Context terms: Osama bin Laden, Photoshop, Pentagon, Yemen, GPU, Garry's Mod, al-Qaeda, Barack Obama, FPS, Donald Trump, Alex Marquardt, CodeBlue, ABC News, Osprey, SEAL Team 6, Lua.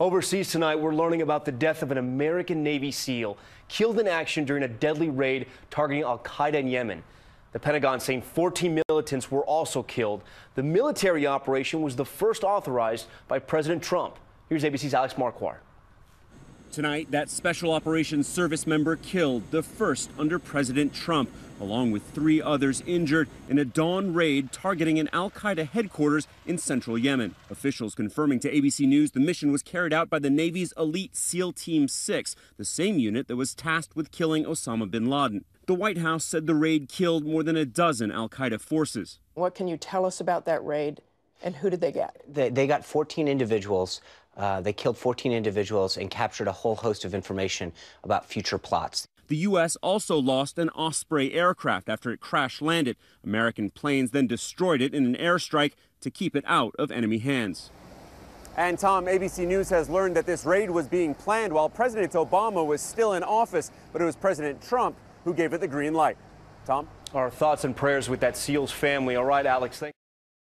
Overseas tonight, we're learning about the death of an American Navy SEAL killed in action during a deadly raid targeting al-Qaeda in Yemen. The Pentagon saying 14 militants were also killed. The military operation was the first authorized by President Trump. Here's ABC's Alex Marquardt. Tonight, that Special Operations Service member killed, the first under President Trump, along with 3 others injured in a dawn raid targeting an al-Qaeda headquarters in central Yemen. Officials confirming to ABC News the mission was carried out by the Navy's elite SEAL Team 6, the same unit that was tasked with killing Osama bin Laden. The White House said the raid killed more than a dozen al-Qaeda forces. What can you tell us about that raid, and who did they get? They got 14 individuals. They killed 14 individuals and captured a whole host of information about future plots. The U.S. also lost an Osprey aircraft after it crash-landed. American planes then destroyed it in an airstrike to keep it out of enemy hands. And, Tom, ABC News has learned that this raid was being planned while President Obama was still in office, but it was President Trump who gave it the green light. Tom? Our thoughts and prayers with that SEAL's family. All right, Alex, thank you.